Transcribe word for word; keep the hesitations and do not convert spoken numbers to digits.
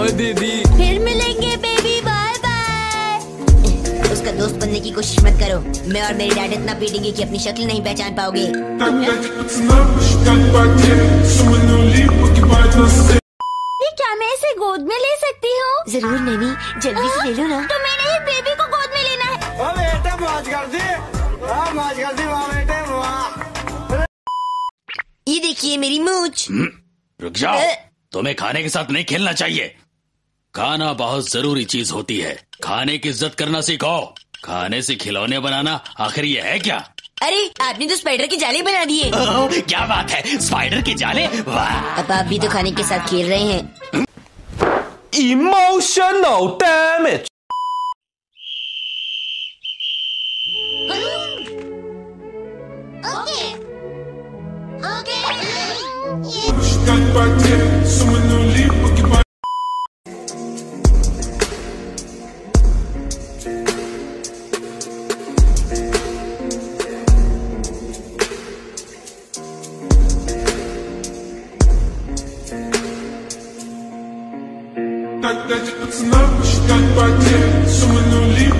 Bye दीदी, फिर मिलेंगे बेबी, बाय बाय। उसका दोस्त बनने की कोशिश मत करो, मैं और मेरी डैड इतना पीटेंगे कि अपनी शक्ल नहीं पहचान पाओगे। क्या मैं इसे गोद में ले सकती हूँ? जरूर नैनी, जल्दी से ले लो ना। तो मैंने ही बेबी को गोद में लेना है। बेटे मौज कर दी, मौज कर दी, वाह बेटे वाह। ये देखिए मेरी मूंछ। रुक जाओ, तुम्हें खाने के साथ नहीं खेलना चाहिए। खाना बहुत जरूरी चीज होती है, खाने की इज्जत करना सीखो। खाने से खिलौने बनाना, आखिर ये है क्या? अरे आपने तो स्पाइडर के जाले बना दिए। क्या बात है, स्पाइडर के जाले, वाह। अब आप भी तो खाने के साथ खेल रहे हैं। Emotional damage. Okay okay. It's not much that bad, so we don't leave.